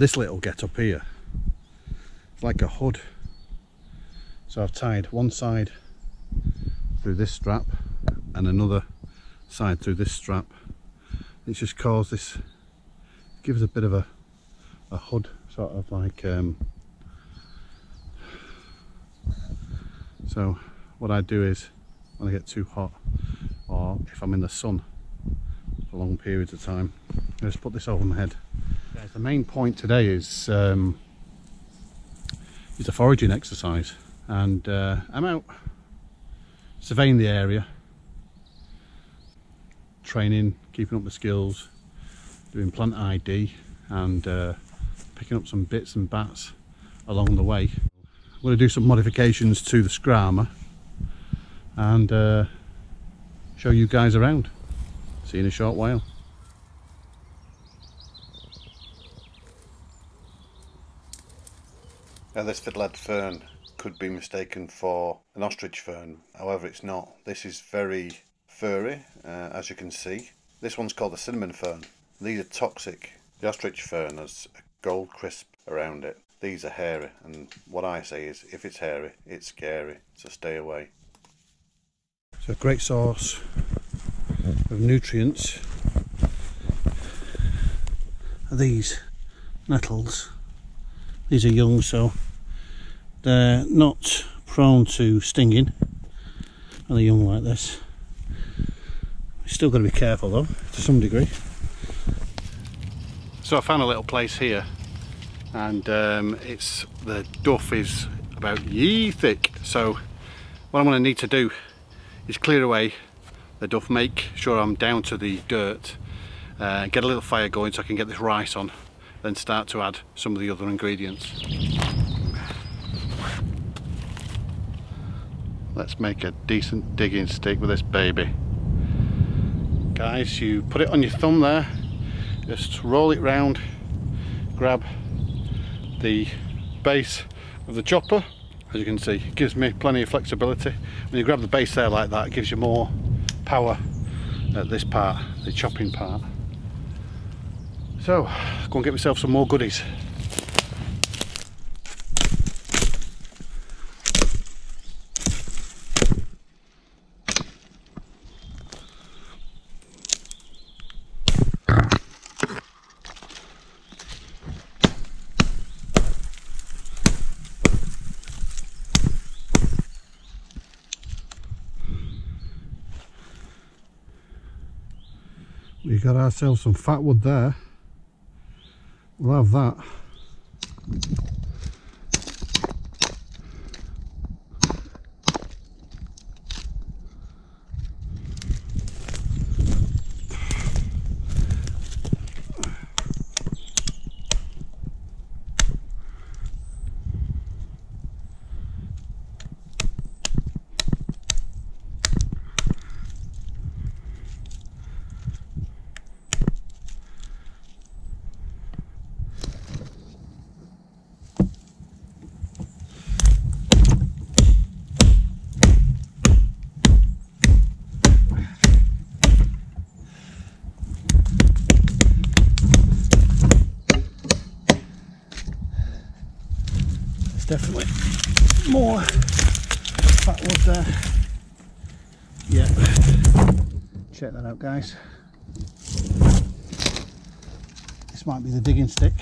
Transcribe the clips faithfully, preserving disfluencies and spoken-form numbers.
this little get up here, it's like a hood. So I've tied one side through this strap and another side through this strap. It's just caused this, gives a bit of a, a hood, sort of like, um, so what I do is when I get too hot or if I'm in the sun for long periods of time, I just put this over my head. The main point today is um, is a foraging exercise, and uh, I'm out surveying the area, training, keeping up my skills, doing plant I D and uh, picking up some bits and bats along the way. I'm going to do some modifications to the Skrama and uh, show you guys around. See you in a short while. Now this fiddlehead fern could be mistaken for an ostrich fern, however it's not. This is very furry, uh, as you can see. This one's called the cinnamon fern. These are toxic. The ostrich fern has a gold crisp around it. These are hairy, and what I say is if it's hairy, it's scary, so stay away. It's a great source of nutrients are these nettles. These are young, so they're not prone to stinging when they're young like this. Still got to be careful though, to some degree. So I found a little place here, and um, it's the duff is about yee thick. So what I'm going to need to do is clear away the duff, make sure I'm down to the dirt, uh, get a little fire going so I can get this rice on, then start to add some of the other ingredients. Let's make a decent digging stick with this baby. Guys, you put it on your thumb there, just roll it round, grab the base of the chopper. As you can see, it gives me plenty of flexibility. When you grab the base there like that, it gives you more power at this part, the chopping part. So, go and get myself some more goodies. We got ourselves some fat wood there. We'll have that. Definitely more fat wood there. Yeah, check that out, guys. This might be the digging stick.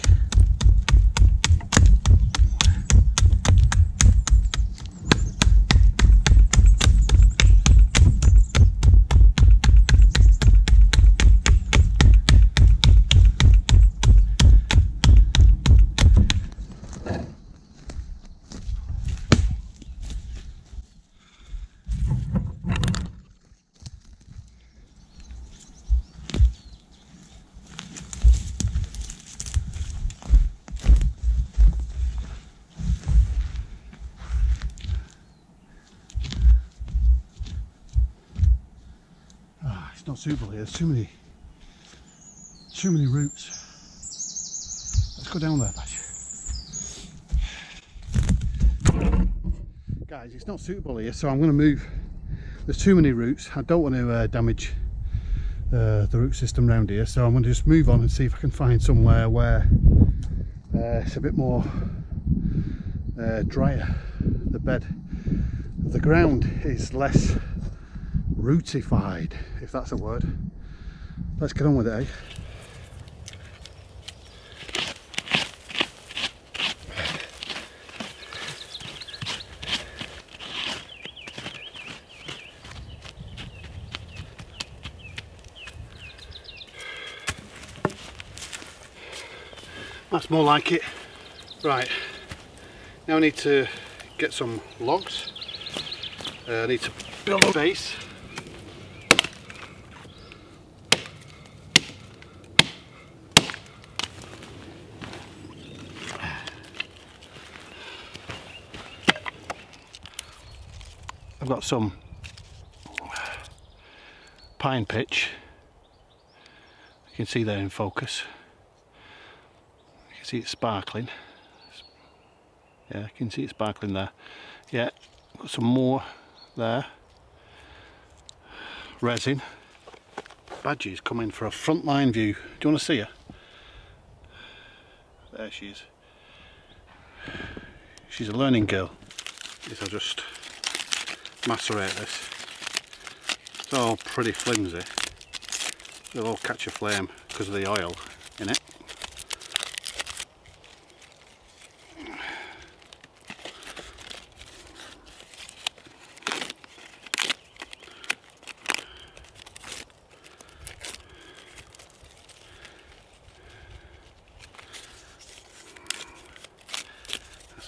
Not suitable here, there's too many, too many roots. Let's go down there, Badgie. Guys, it's not suitable here, so I'm going to move. There's too many roots. I don't want to uh, damage uh, the root system round here, so I'm going to just move on and see if I can find somewhere where Uh, it's a bit more uh, drier. The bed, the ground is less rootified, if that's a word. Let's get on with it, eh? That's more like it. Right, now I need to get some logs. Uh, I need to build a base. I've got some pine pitch. You can see there in focus. See it sparkling. Yeah, I can see it sparkling there. Yeah, got some more there. Resin. Badgie's coming for a front line view. Do you want to see her? There she is. She's a learning girl. I'll just macerate this. It's all pretty flimsy. They'll all catch a flame because of the oil in it.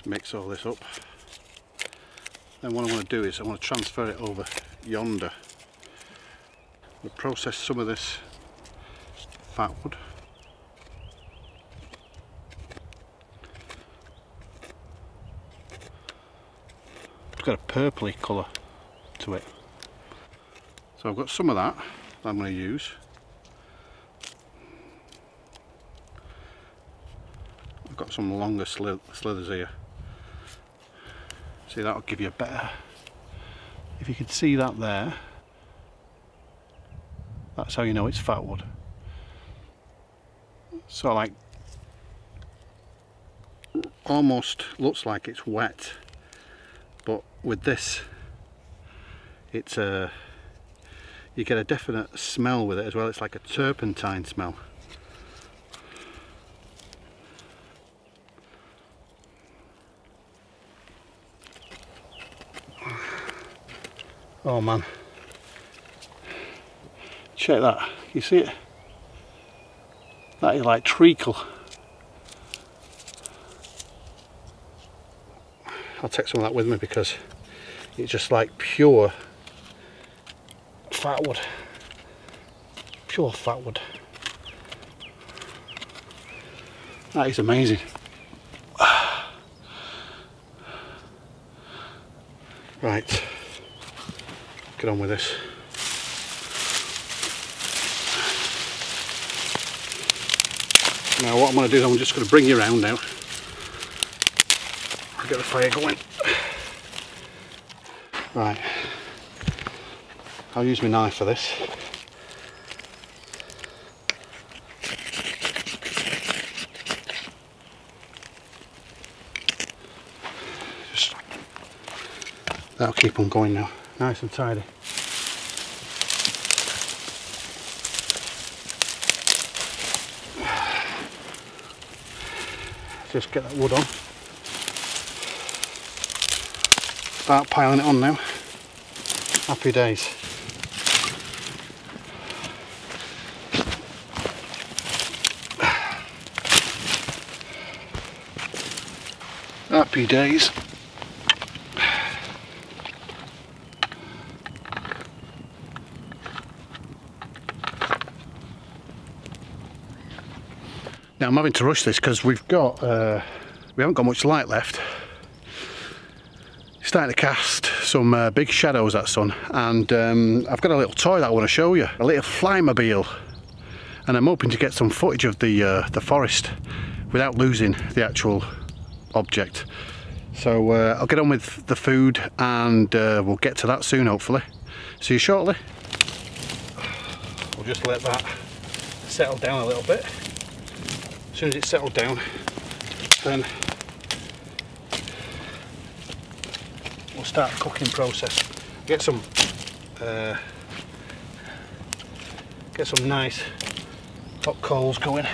Mix all this up. Then what I want to do is I want to transfer it over yonder. We'll process some of this fat wood. It's got a purpley colour to it. So I've got some of that that I'm going to use. I've got some longer slith slithers here. See, that'll give you a better, if you can see that there, that's how you know it's fat wood. So like, almost looks like it's wet, but with this, it's a, you get a definite smell with it as well. It's like a turpentine smell. Oh man, check that, you see it? That is like treacle. I'll take some of that with me because it's just like pure fat wood. Pure fat wood. That is amazing. Right. Get on with this. Now what I'm going to do is I'm just going to bring you around now. I'll get the fire going. Right. I'll use my knife for this. Just, that'll keep on going now. Nice and tidy. Just get that wood on. Start piling it on now. Happy days. Happy days. Now I'm having to rush this because we've got, uh, we haven't got much light left. It's starting to cast some uh, big shadows, that sun, and um, I've got a little toy that I want to show you, a little flymobile, and I'm hoping to get some footage of the, uh, the forest without losing the actual object. So uh, I'll get on with the food and uh, we'll get to that soon hopefully. See you shortly. We'll just let that settle down a little bit. As soon as it's settled down, then we'll start the cooking process. Get some uh, get some nice hot coals going.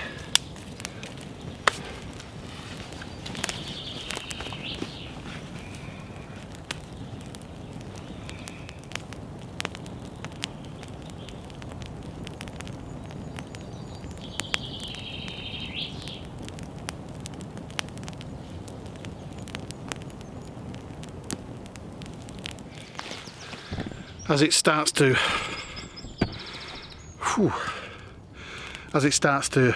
As it starts to, whew, as it starts to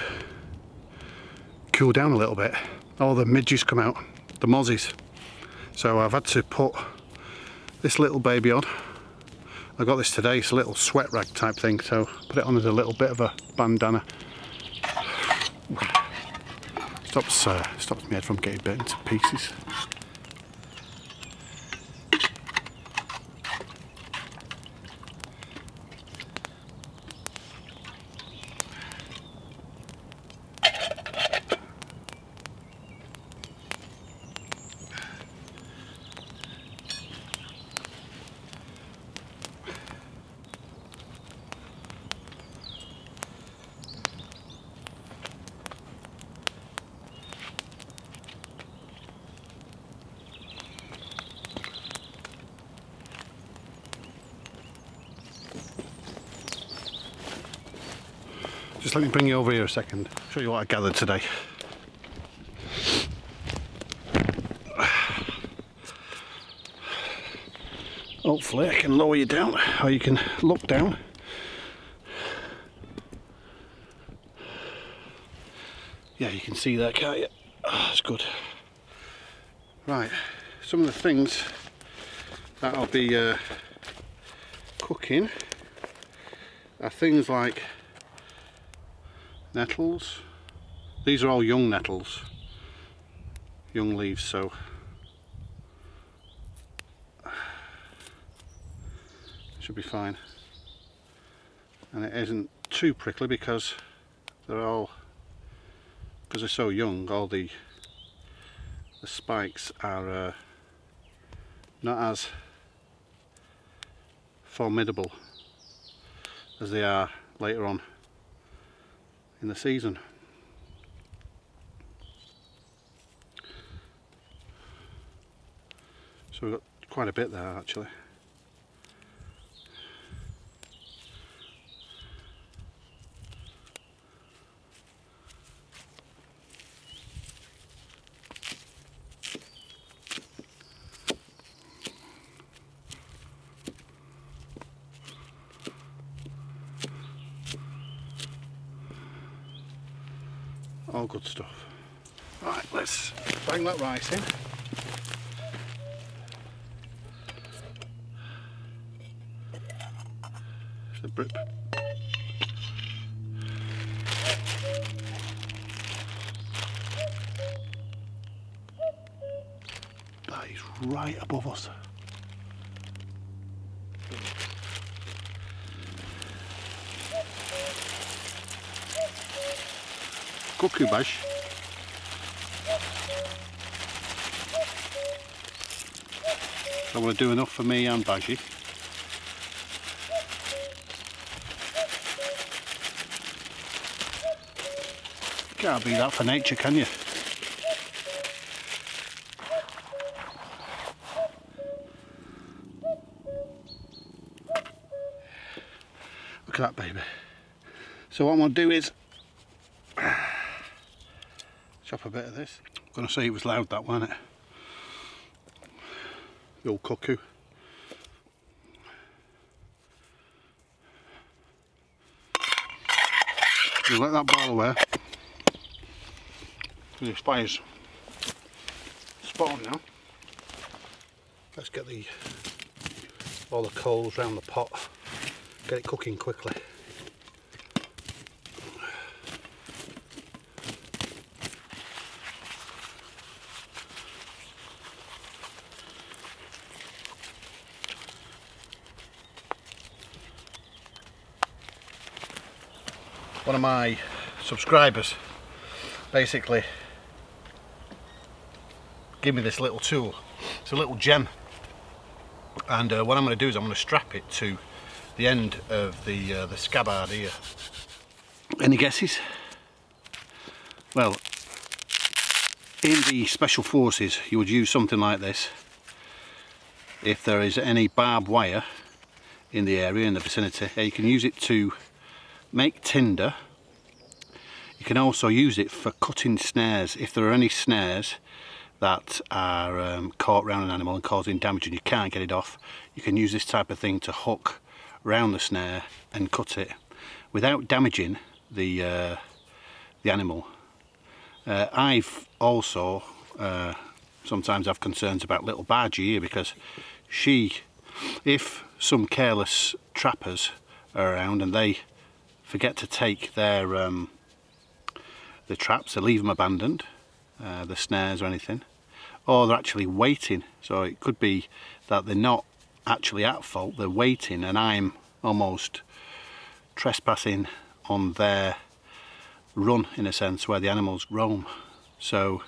cool down a little bit, all the midges come out, the mozzies. So I've had to put this little baby on. I got this today, it's a little sweat rag type thing, so put it on as a little bit of a bandana. Stops, uh, stops my head from getting bit into pieces. Just let me bring you over here a second, show you what I gathered today. Hopefully I can lower you down, or you can look down. Yeah, you can see that, can't you? Oh, that's good. Right, some of the things that I'll be uh, cooking are things like nettles. These are all young nettles, young leaves, so should be fine. And it isn't too prickly because they're all, because they're so young, all the the spikes are uh, not as formidable as they are later on in the season. So we've got quite a bit there actually. All good stuff. Right, let's bang that rice in. It's a brick. That is right above us. Cuckoo, Bajie. I want to do enough for me and Bajie. Can't be that for nature, can you? Look at that baby. So what I'm going to do is chop a bit of this. I'm going to say it was loud, that, wasn't it? The old cuckoo. You let that boil away. The fire's spot on now. Let's get the all the coals round the pot. Get it cooking quickly. One of my subscribers basically give me this little tool. It's a little gem, and uh, what I'm going to do is I'm going to strap it to the end of the uh, the scabbard here. Any guesses? Well, in the special forces you would use something like this if there is any barbed wire in the area, in the vicinity. You can use it to make tinder. You can also use it for cutting snares. If there are any snares that are um, caught round an animal and causing damage and you can't get it off, you can use this type of thing to hook round the snare and cut it without damaging the uh, the animal. Uh, I've also uh, sometimes have concerns about little Badgie here, because she, if some careless trappers are around and they forget to take their um, the traps, they leave them abandoned, uh, the snares or anything, or they're actually waiting. So it could be that they're not actually at fault, they're waiting, and I'm almost trespassing on their run, in a sense, where the animals roam. So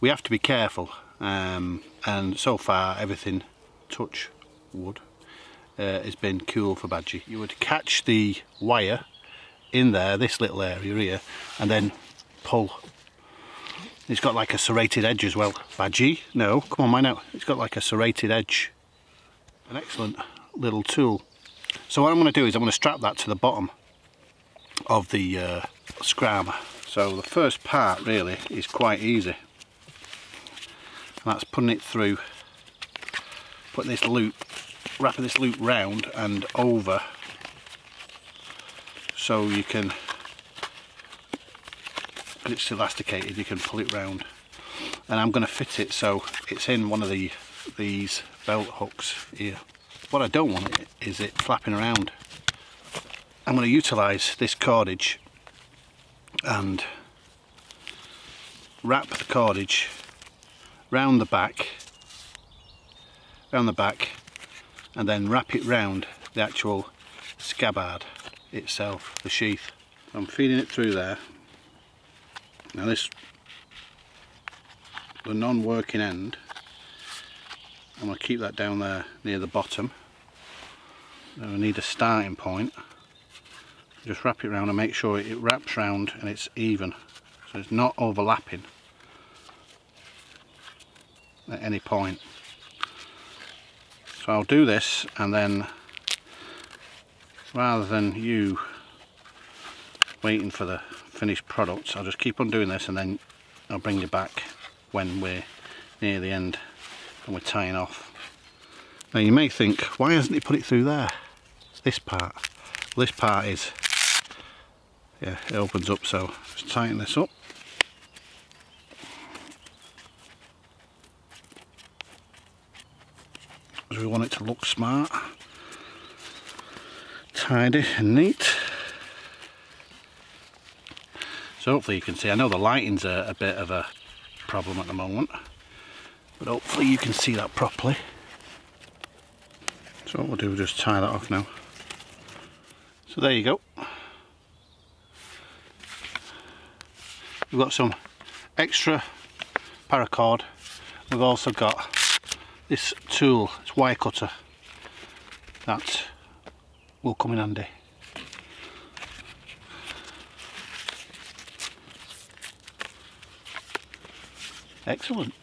we have to be careful, um, and so far everything, touch wood, uh, has been cool for Badgie. You would catch the wire in there, this little area here, and then pull. It's got like a serrated edge as well. Badgie, no, come on, mine out. It's got like a serrated edge. An excellent little tool. So what I'm going to do is I'm going to strap that to the bottom of the uh, Skrama. So the first part really is quite easy, and that's putting it through, putting this loop, wrapping this loop round and over, so you can, because it's elasticated, you can pull it round. And I'm going to fit it so it's in one of the these belt hooks here. What I don't want is it flapping around. I'm going to utilise this cordage and wrap the cordage round the back, round the back, and then wrap it round the actual scabbard itself, the sheath. I'm feeding it through there. Now this, the non-working end, I'm going to keep that down there near the bottom. Now I need a starting point. Just wrap it round and make sure it wraps round and it's even, so it's not overlapping at any point. So I'll do this, and then rather than you waiting for the finished product, I'll just keep on doing this, and then I'll bring you back when we're near the end and we're tying off. Now you may think, why hasn't he put it through there? It's this part. Well, this part is, yeah, it opens up, so just tighten this up. Because we want it to look smart, tidy and neat. So hopefully you can see, I know the lighting's a, a bit of a problem at the moment, but hopefully you can see that properly. So what we'll do is just tie that off now. So there you go. We've got some extra paracord. We've also got this tool, this wire cutter, that will come in handy. Excellent.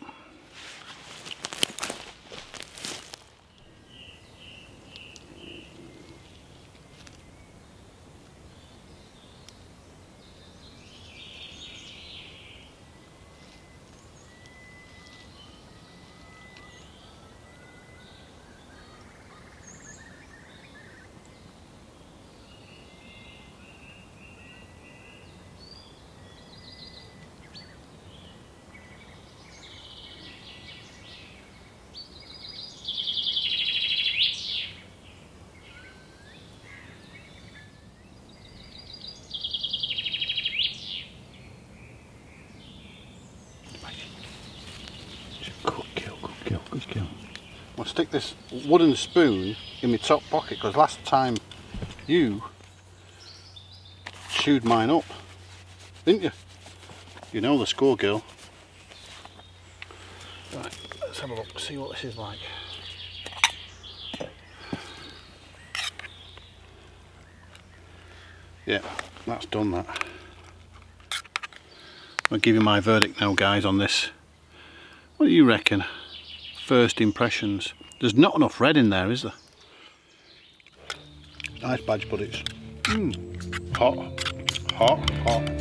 I'll stick this wooden spoon in my top pocket, because last time you chewed mine up, didn't you? You know the score, girl. let's have a look, see what this is like. Yeah, that's done that. I'll give you my verdict now, guys, on this. What do you reckon? First impressions. There's not enough red in there, is there? Nice badge, but it's mm. hot, hot, hot.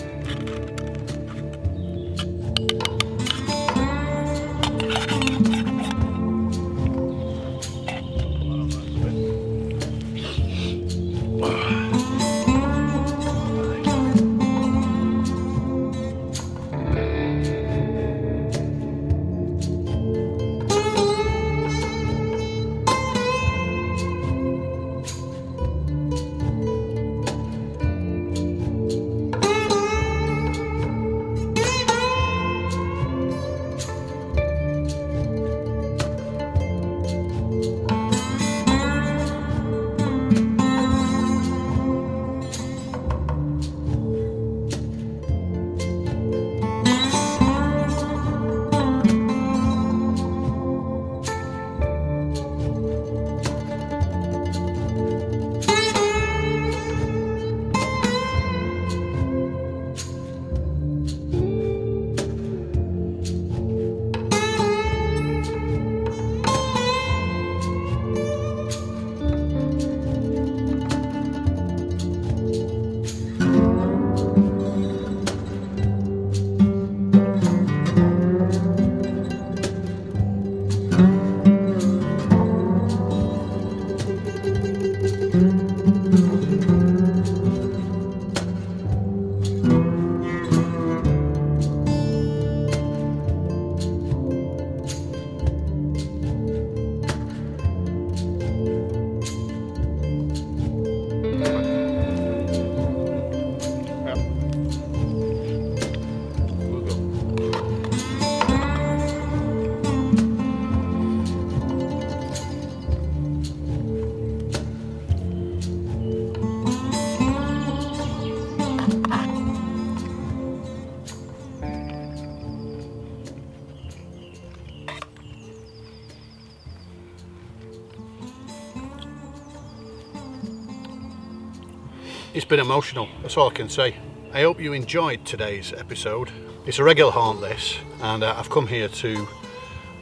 It's been emotional, that's all I can say. I hope you enjoyed today's episode. It's a regular haunt this, and uh, I've come here to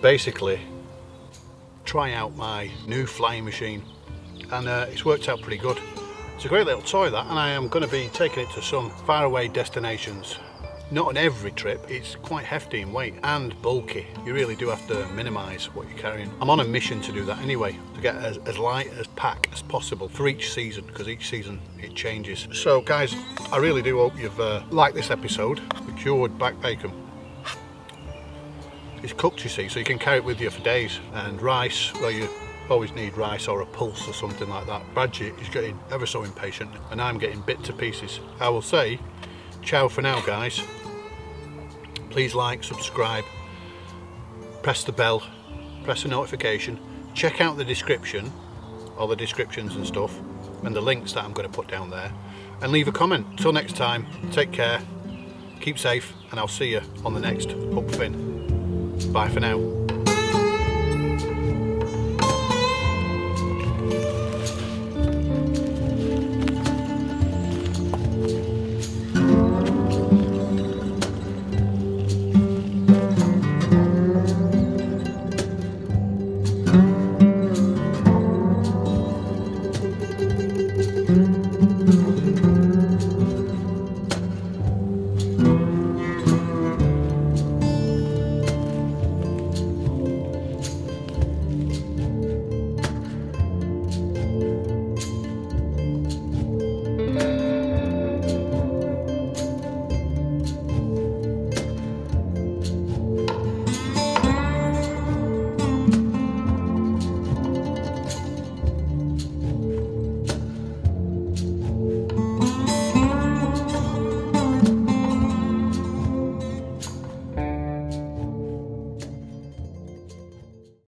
basically try out my new flying machine, and uh, it's worked out pretty good. It's a great little toy that, and I am going to be taking it to some faraway destinations. Not on every trip, it's quite hefty in weight and bulky. You really do have to minimise what you're carrying. I'm on a mission to do that anyway, to get as, as light as pack as possible for each season, because each season it changes. So guys, I really do hope you've uh, liked this episode. The cured back bacon. It's cooked, you see, so you can carry it with you for days. And rice, well, you always need rice or a pulse or something like that. Badgie is getting ever so impatient, and I'm getting bit to pieces. I will say ciao for now, guys. Please like, subscribe, press the bell, press the notification, check out the description, all the descriptions and stuff, and the links that I'm going to put down there, and leave a comment. Till next time, take care, keep safe, and I'll see you on the next Hukfyn. Bye for now.